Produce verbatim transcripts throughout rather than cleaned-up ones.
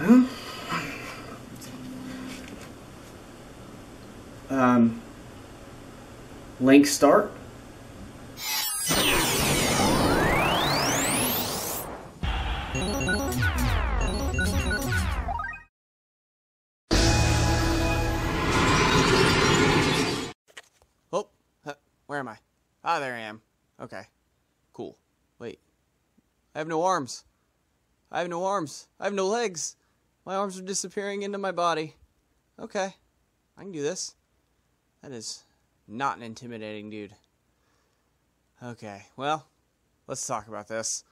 Well, um, link start. Oh, huh, where am I? Ah, there I am. Okay, cool. Wait, I have no arms. I have no arms. I have no legs. My arms are disappearing into my body. Okay, I can do this. That is not an intimidating dude. Okay, well, let's talk about this.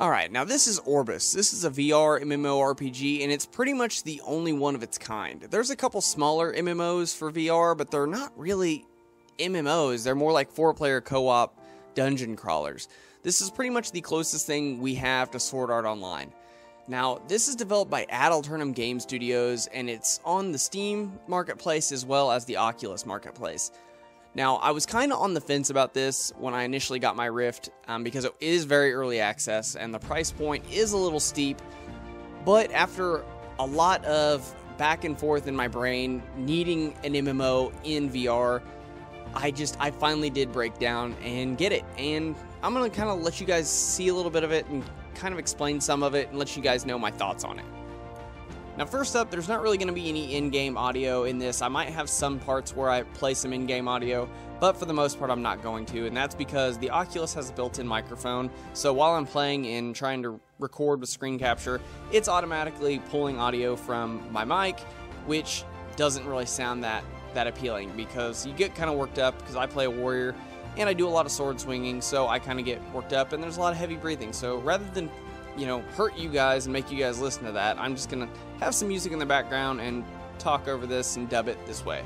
Alright, now this is Orbus. This is a V R MMORPG, and it's pretty much the only one of its kind. There's a couple smaller M M Os for V R, but they're not really M M Os, they're more like four-player co-op dungeon crawlers. This is pretty much the closest thing we have to Sword Art Online. Now, this is developed by Ad Alternum Game Studios, and it's on the Steam Marketplace as well as the Oculus Marketplace. Now, I was kind of on the fence about this when I initially got my Rift, um, because it is very early access, and the price point is a little steep, but after a lot of back and forth in my brain, needing an M M O in V R, I just, I finally did break down and get it, and I'm going to kind of let you guys see a little bit of it and kind of explain some of it and let you guys know my thoughts on it. Now first up, there's not really going to be any in-game audio in this. I might have some parts where I play some in-game audio, but for the most part I'm not going to, and that's because the Oculus has a built-in microphone, so while I'm playing and trying to record with screen capture, it's automatically pulling audio from my mic, which doesn't really sound that that appealing because you get kind of worked up because I play a warrior and I do a lot of sword swinging, so I kind of get worked up and there's a lot of heavy breathing. So rather than, you know, hurt you guys and make you guys listen to that, I'm just gonna have some music in the background and talk over this and dub it this way.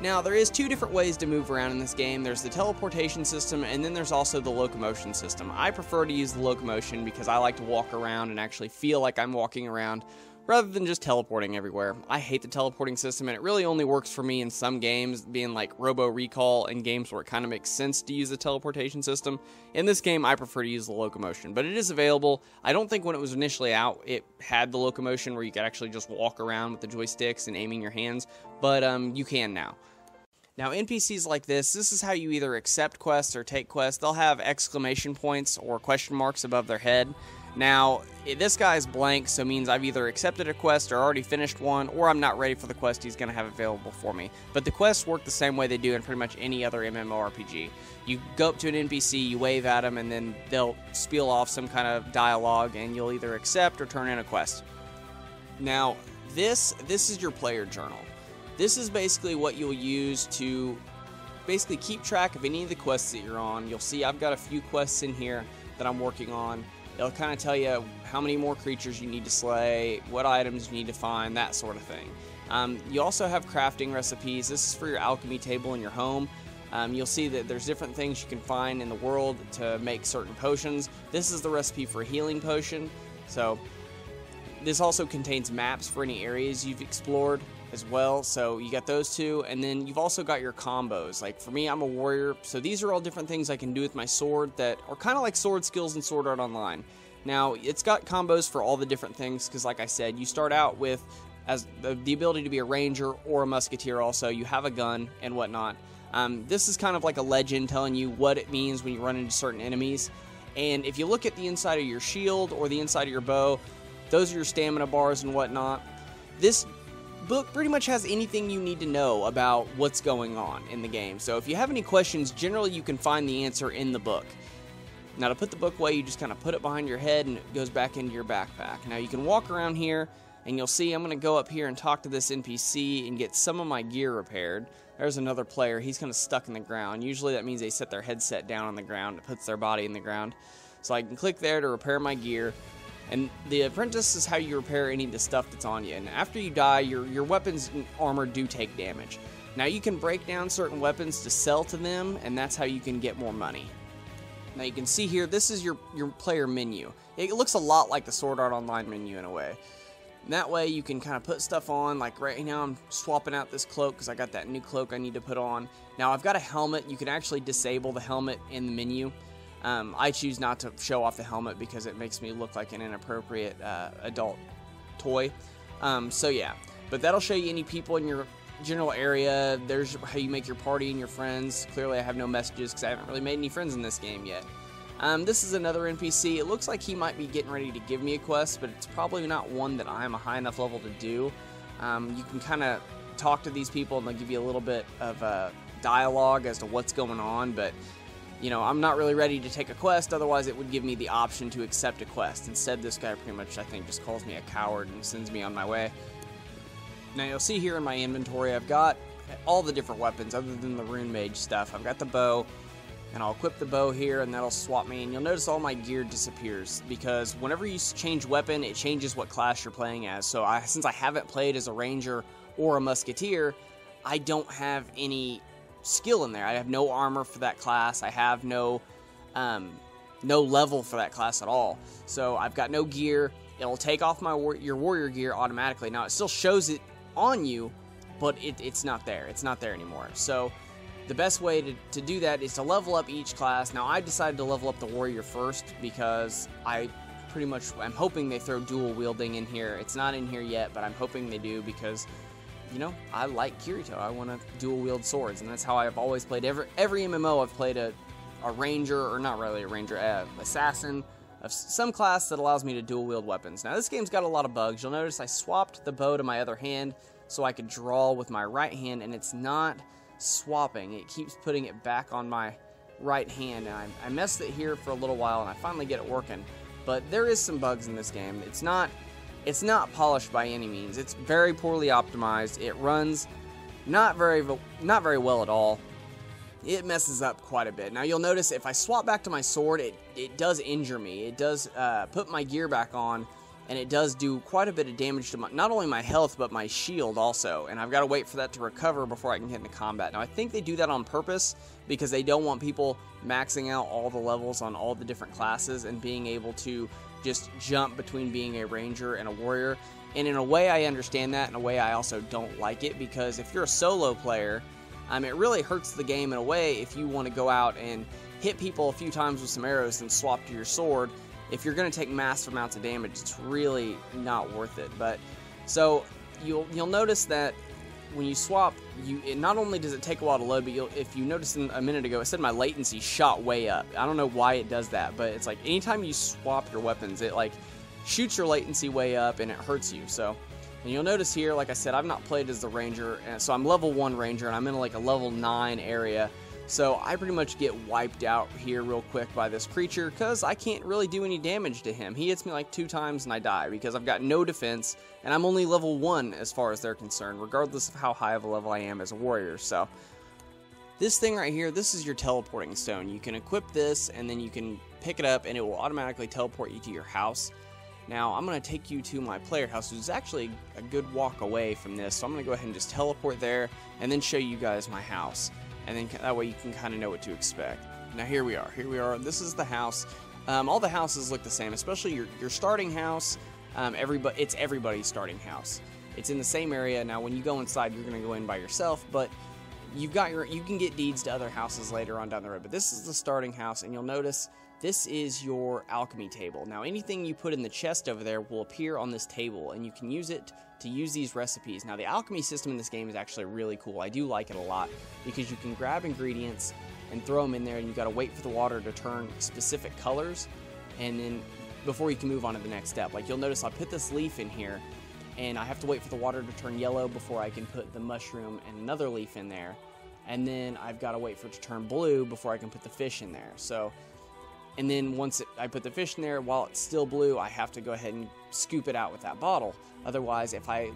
Now there is two different ways to move around in this game. There's the teleportation system and then there's also the locomotion system. I prefer to use the locomotion because I like to walk around and actually feel like I'm walking around rather than just teleporting everywhere. I hate the teleporting system, and it really only works for me in some games, being like Robo Recall and games where it kind of makes sense to use the teleportation system. In this game, I prefer to use the locomotion, but it is available. I don't think when it was initially out, it had the locomotion where you could actually just walk around with the joysticks and aiming your hands, but um, you can now. Now N P Cs like this, this is how you either accept quests or take quests. They'll have exclamation points or question marks above their head. Now, this guy's blank, so it means I've either accepted a quest or already finished one, or I'm not ready for the quest he's going to have available for me. But the quests work the same way they do in pretty much any other MMORPG. You go up to an N P C, you wave at them, and then they'll spiel off some kind of dialogue, and you'll either accept or turn in a quest. Now, this, this is your player journal. This is basically what you'll use to basically keep track of any of the quests that you're on. You'll see I've got a few quests in here that I'm working on. It'll kind of tell you how many more creatures you need to slay, what items you need to find, that sort of thing. Um, you also have crafting recipes. This is for your alchemy table in your home. Um, you'll see that there's different things you can find in the world to make certain potions. This is the recipe for a healing potion. So this also contains maps for any areas you've explored as well. So you got those two, and then you've also got your combos. Like for me, I'm a warrior, so these are all different things I can do with my sword that are kind of like sword skills in Sword Art Online. Now it's got combos for all the different things because, like I said, you start out with as the, the ability to be a ranger or a musketeer. Also, you have a gun and whatnot. Um, this is kind of like a legend telling you what it means when you run into certain enemies. And if you look at the inside of your shield or the inside of your bow, those are your stamina bars and whatnot. This book pretty much has anything you need to know about what's going on in the game. So if you have any questions, generally you can find the answer in the book. Now to put the book away, you just kind of put it behind your head and it goes back into your backpack. Now you can walk around here and you'll see I'm going to go up here and talk to this N P C and get some of my gear repaired. There's another player. He's kind of stuck in the ground. Usually that means they set their headset down on the ground. It puts their body in the ground. So I can click there to repair my gear. And the apprentice is how you repair any of the stuff that's on you. And after you die, your, your weapons and armor do take damage. Now you can break down certain weapons to sell to them, and that's how you can get more money. Now you can see here, this is your, your player menu. It looks a lot like the Sword Art Online menu in a way. And that way you can kind of put stuff on. Like right now I'm swapping out this cloak because I got that new cloak I need to put on. Now I've got a helmet. You can actually disable the helmet in the menu. Um, I choose not to show off the helmet because it makes me look like an inappropriate uh, adult toy. Um, so yeah, but that'll show you any people in your general area. There's how you make your party and your friends. Clearly I have no messages because I haven't really made any friends in this game yet. Um, this is another N P C. It looks like he might be getting ready to give me a quest, but it's probably not one that I'm a high enough level to do. Um, you can kind of talk to these people and they'll give you a little bit of uh, dialogue as to what's going on, but you know, I'm not really ready to take a quest, otherwise it would give me the option to accept a quest. Instead, this guy pretty much, I think, just calls me a coward and sends me on my way. Now, you'll see here in my inventory, I've got all the different weapons other than the Rune Mage stuff. I've got the bow, and I'll equip the bow here, and that'll swap me. And you'll notice all my gear disappears, because whenever you change weapon, it changes what class you're playing as. So I, since I haven't played as a ranger or a musketeer, I don't have any skill in there. I have no armor for that class. I have no um, no level for that class at all. So I've got no gear. It'll take off my war your warrior gear automatically. Now it still shows it on you, but it, it's not there. It's not there anymore. So the best way to, to do that is to level up each class. Now I decided to level up the warrior first because I pretty much I'm hoping they throw dual wielding in here. It's not in here yet, but I'm hoping they do because, you know, I like Kirito. I want to dual wield swords, and that's how I've always played. Every, every M M O I've played a, a ranger, or not really a ranger, an assassin of some class that allows me to dual wield weapons. Now this game's got a lot of bugs. You'll notice I swapped the bow to my other hand so I could draw with my right hand, and it's not swapping. It keeps putting it back on my right hand, and I, I messed it here for a little while, and I finally get it working. But there is some bugs in this game. It's not... It's not polished by any means. It's very poorly optimized. It runs not very not very well at all. It messes up quite a bit. Now you'll notice if I swap back to my sword, it, it does injure me. It does uh, put my gear back on, and it does do quite a bit of damage to my, not only my health, but my shield also. And I've got to wait for that to recover before I can get into combat. Now I think they do that on purpose because they don't want people maxing out all the levels on all the different classes and being able to just jump between being a ranger and a warrior. And in a way I understand that, in a way I also don't like it, because if you're a solo player, um, it really hurts the game in a way if you want to go out and hit people a few times with some arrows and swap to your sword. If you're going to take massive amounts of damage, it's really not worth it. But so you'll you'll notice that when you swap, you it not only does it take a while to load, but you'll, if you noticed in, a minute ago, it said my latency shot way up. I don't know why it does that, but it's like anytime you swap your weapons, it like shoots your latency way up and it hurts you. So, and you'll notice here, like I said, I've not played as the ranger, and so I'm level one ranger, and I'm in like a level nine area. So I pretty much get wiped out here real quick by this creature because I can't really do any damage to him. He hits me like two times and I die because I've got no defense, and I'm only level one as far as they're concerned, regardless of how high of a level I am as a warrior. So this thing right here, this is your teleporting stone. You can equip this and then you can pick it up and it will automatically teleport you to your house. Now I'm going to take you to my player house, which is actually a good walk away from this. So I'm going to go ahead and just teleport there and then show you guys my house. And then that way you can kind of know what to expect. Now here we are, here we are, this is the house. Um, all the houses look the same, especially your, your starting house. Um, everybody, it's everybody's starting house. It's in the same area. Now when you go inside, you're gonna go in by yourself, but you've got your, you can get deeds to other houses later on down the road, but this is the starting house, and you'll notice this is your alchemy table. Now anything you put in the chest over there will appear on this table, and you can use it to use these recipes. Now the alchemy system in this game is actually really cool. I do like it a lot because you can grab ingredients and throw them in there, and you gotta wait for the water to turn specific colors, and then before you can move on to the next step. Like you'll notice I put this leaf in here, and I have to wait for the water to turn yellow before I can put the mushroom and another leaf in there. And then I've got to wait for it to turn blue before I can put the fish in there. So, and then once it, I put the fish in there, while it's still blue, I have to go ahead and scoop it out with that bottle. Otherwise, if I,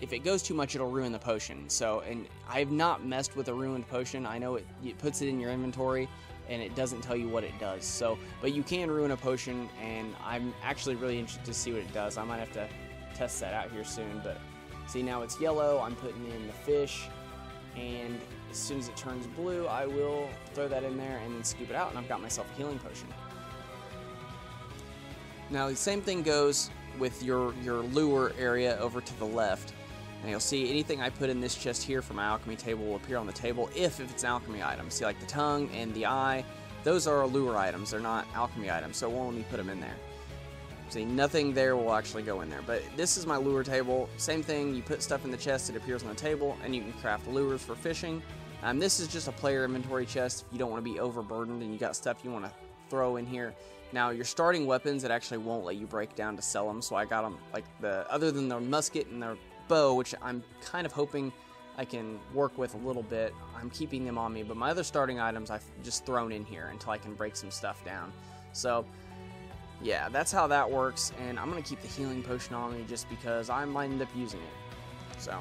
if it goes too much, it'll ruin the potion. So, and I've not messed with a ruined potion. I know it, it puts it in your inventory, and it doesn't tell you what it does. So, but you can ruin a potion, and I'm actually really interested to see what it does. I might have to test that out here soon. But see, now it's yellow. I'm putting in the fish, and as soon as it turns blue, I will throw that in there and then scoop it out, and I've got myself a healing potion. Now the same thing goes with your, your lure area over to the left. And you'll see anything I put in this chest here for my alchemy table will appear on the table if, if it's an alchemy item. See, like the tongue and the eye, those are lure items, they're not alchemy items, so it won't let me put them in there. See, nothing there will actually go in there, but this is my lure table. Same thing, you put stuff in the chest, it appears on the table, and you can craft lures for fishing. Um, this is just a player inventory chest. If you don't want to be overburdened and you got stuff you want to throw in here. Now, your starting weapons, it actually won't let you break down to sell them, so I got them, like, the other than their musket and their bow, which I'm kind of hoping I can work with a little bit. I'm keeping them on me, but my other starting items I've just thrown in here until I can break some stuff down. So, yeah, that's how that works, and I'm going to keep the healing potion on me just because I might end up using it. So,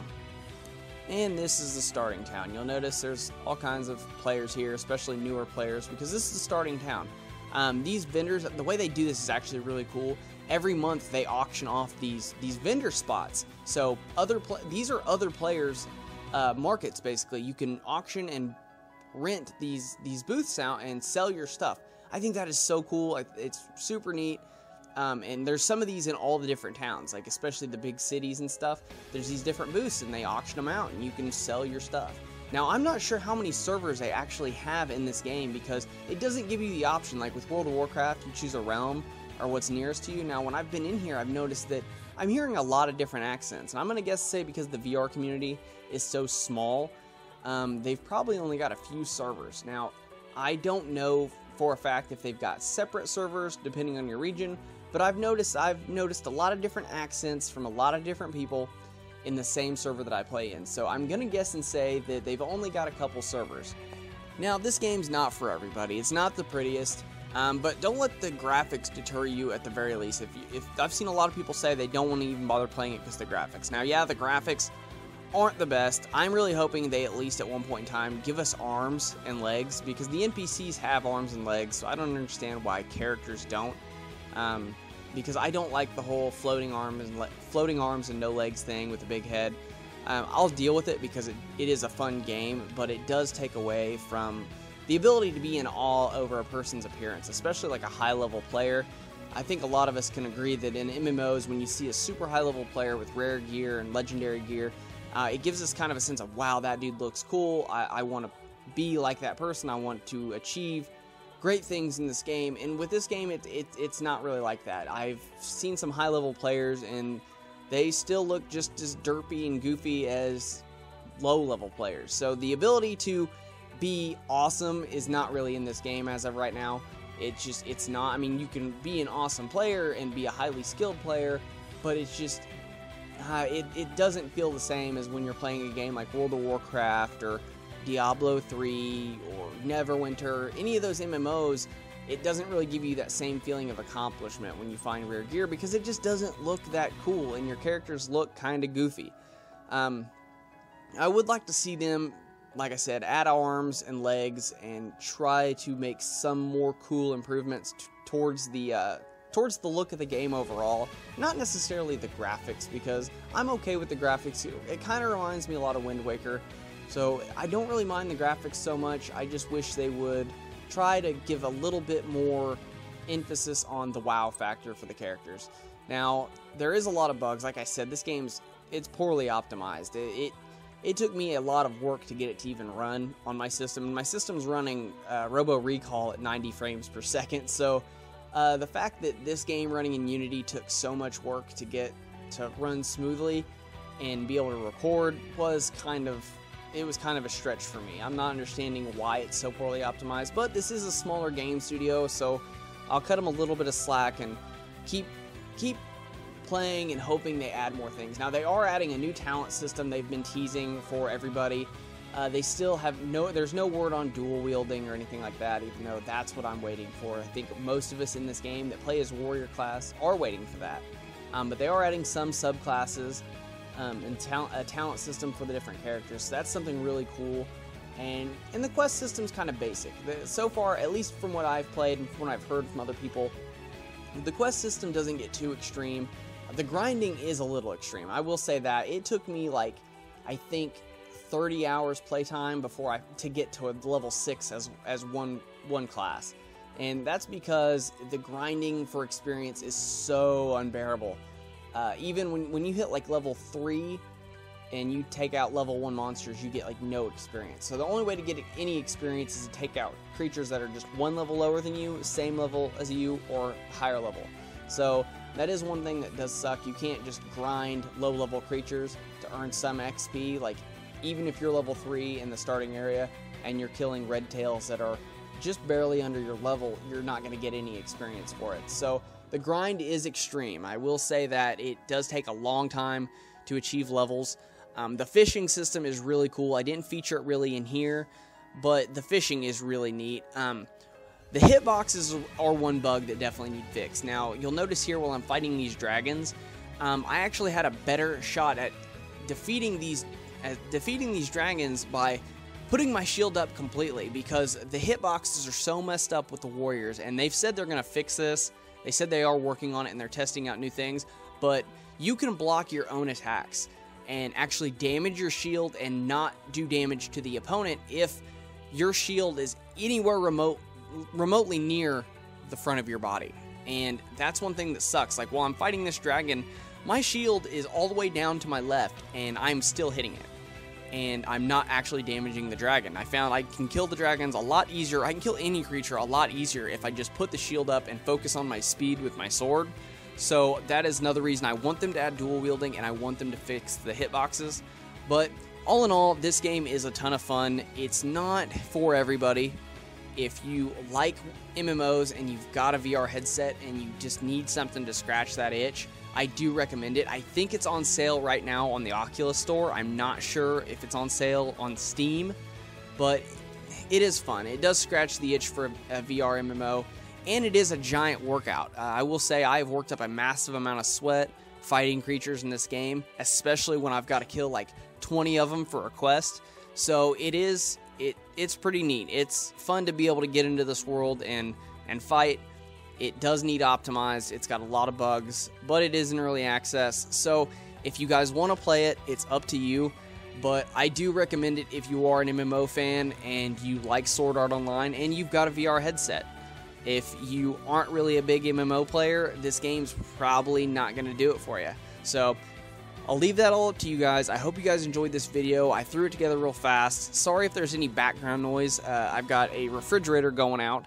and this is the starting town. You'll notice there's all kinds of players here, especially newer players, because this is the starting town. Um, these vendors, the way they do this is actually really cool. Every month they auction off these these vendor spots. So other these are other players' uh, markets basically. You can auction and rent these these booths out and sell your stuff. I think that is so cool. It's super neat. Um, and there's some of these in all the different towns, like especially the big cities and stuff. There's these different booths and they auction them out and you can sell your stuff. Now, I'm not sure how many servers they actually have in this game because it doesn't give you the option. Like with World of Warcraft, you choose a realm or what's nearest to you. Now, when I've been in here, I've noticed that I'm hearing a lot of different accents. And I'm going to guess say because the V R community is so small, um, they've probably only got a few servers. Now, I don't know for a fact if they've got separate servers depending on your region, but I've noticed I've noticed a lot of different accents from a lot of different people in the same server that I play in. So I'm gonna guess and say that they've only got a couple servers. Now, this game's not for everybody. It's not the prettiest, um, but don't let the graphics deter you at the very least. If, you, if I've seen a lot of people say they don't want to even bother playing it because the graphics. Now, yeah, the graphics aren't the best. I'm really hoping they at least at one point in time give us arms and legs because the N P Cs have arms and legs, so I don't understand why characters don't. Um, Because I don't like the whole floating arms and le floating arms and no legs thing with the big head. Um, I'll deal with it because it, it is a fun game, but it does take away from the ability to be in awe over a person's appearance, especially like a high-level player. I think a lot of us can agree that in M M Os, when you see a super high-level player with rare gear and legendary gear, uh, it gives us kind of a sense of, wow, that dude looks cool. I, I want to be like that person. I want to achieve great things in this game, and with this game, it, it, it's not really like that. I've seen some high-level players, and they still look just as derpy and goofy as low-level players. So the ability to be awesome is not really in this game as of right now. It's just, it's not. I mean, you can be an awesome player and be a highly skilled player, but it's just, uh, it, it doesn't feel the same as when you're playing a game like World of Warcraft or Diablo three or Neverwinter, any of those M M Os. It doesn't really give you that same feeling of accomplishment when you find rare gear because it just doesn't look that cool and your characters look kind of goofy. Um, I would like to see them, like I said, add arms and legs and try to make some more cool improvements t towards the uh, towards the look of the game overall. Not necessarily the graphics because I'm okay with the graphics. It, it kind of reminds me a lot of Wind Waker. So I don't really mind the graphics so much. I just wish they would try to give a little bit more emphasis on the wow factor for the characters. Now, there is a lot of bugs. Like I said, this game's it's poorly optimized. It it, it took me a lot of work to get it to even run on my system. And my system's running uh, Robo Recall at ninety frames per second. So uh, the fact that this game running in Unity took so much work to get to run smoothly and be able to record was kind of It was kind of a stretch for me. I'm not understanding why it's so poorly optimized, but this is a smaller game studio, so I'll cut them a little bit of slack and keep keep playing and hoping they add more things. Now, they are adding a new talent system they've been teasing for everybody. Uh, they still have no, there's no word on dual wielding or anything like that, even though that's what I'm waiting for. I think most of us in this game that play as warrior class are waiting for that. Um, but they are adding some subclasses. Um, and talent, a talent system for the different characters. So that's something really cool. And, and the quest system's kind of basic. The, so far, at least from what I've played and from what I've heard from other people, the quest system doesn't get too extreme. The grinding is a little extreme. I will say that. It took me like, I think, thirty hours playtime before I to get to a level six as, as one, one class. And that's because the grinding for experience is so unbearable. Uh, even when, when you hit like level three and you take out level one monsters, you get like no experience. So the only way to get any experience is to take out creatures that are just one level lower than you, same level as you, or higher level. So that is one thing that does suck. You can't just grind low level creatures to earn some X P. Like, even if you're level three in the starting area and you're killing red tails that are just barely under your level, you're not going to get any experience for it. So the grind is extreme. I will say that it does take a long time to achieve levels. Um, the fishing system is really cool. I didn't feature it really in here, but the fishing is really neat. Um, the hitboxes are one bug that definitely need fixed. Now, you'll notice here while I'm fighting these dragons, um, I actually had a better shot at defeating these at defeating these dragons by putting my shield up completely, because the hitboxes are so messed up with the warriors, and they've said they're going to fix this. They said they are working on it and they're testing out new things, but you can block your own attacks and actually damage your shield and not do damage to the opponent if your shield is anywhere remote, remotely near the front of your body. And that's one thing that sucks. Like, while I'm fighting this dragon, my shield is all the way down to my left and I'm still hitting it, and I'm not actually damaging the dragon. I found I can kill the dragons a lot easier. I can kill any creature a lot easier if I just put the shield up and focus on my speed with my sword. So that is another reason I want them to add dual wielding, and I want them to fix the hitboxes. But all in all, this game is a ton of fun. It's not for everybody. If you like M M Os and you've got a V R headset and you just need something to scratch that itch, I do recommend it. I think it's on sale right now on the Oculus Store. I'm not sure if it's on sale on Steam, but it is fun. It does scratch the itch for a V R M M O, and it is a giant workout. Uh, I will say I've worked up a massive amount of sweat fighting creatures in this game, especially when I've got to kill like twenty of them for a quest. So it is, it it's pretty neat. It's fun to be able to get into this world and, and fight. It does need optimized. It's got a lot of bugs, but it is in early access. So if you guys want to play it, it's up to you. But I do recommend it if you are an M M O fan and you like Sword Art Online and you've got a V R headset. If you aren't really a big M M O player, this game's probably not going to do it for you. So I'll leave that all up to you guys. I hope you guys enjoyed this video. I threw it together real fast. Sorry if there's any background noise. Uh, I've got a refrigerator going out.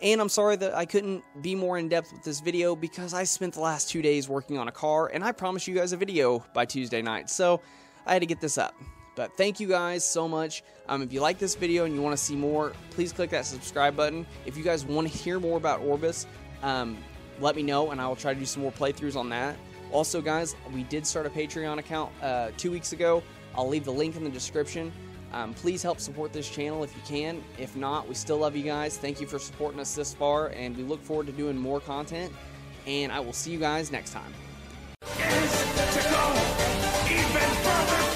And I'm sorry that I couldn't be more in-depth with this video, because I spent the last two days working on a car, and I promised you guys a video by Tuesday night, so I had to get this up. But thank you guys so much. Um, if you like this video and you want to see more, please click that subscribe button. If you guys want to hear more about Orbus, um, let me know, and I will try to do some more playthroughs on that. Also, guys, we did start a Patreon account uh, two weeks ago. I'll leave the link in the description. Um, please help support this channel if you can. If not, we still love you guys. Thank you for supporting us this far, and we look forward to doing more content. And I will see you guys next time. Is to go even further.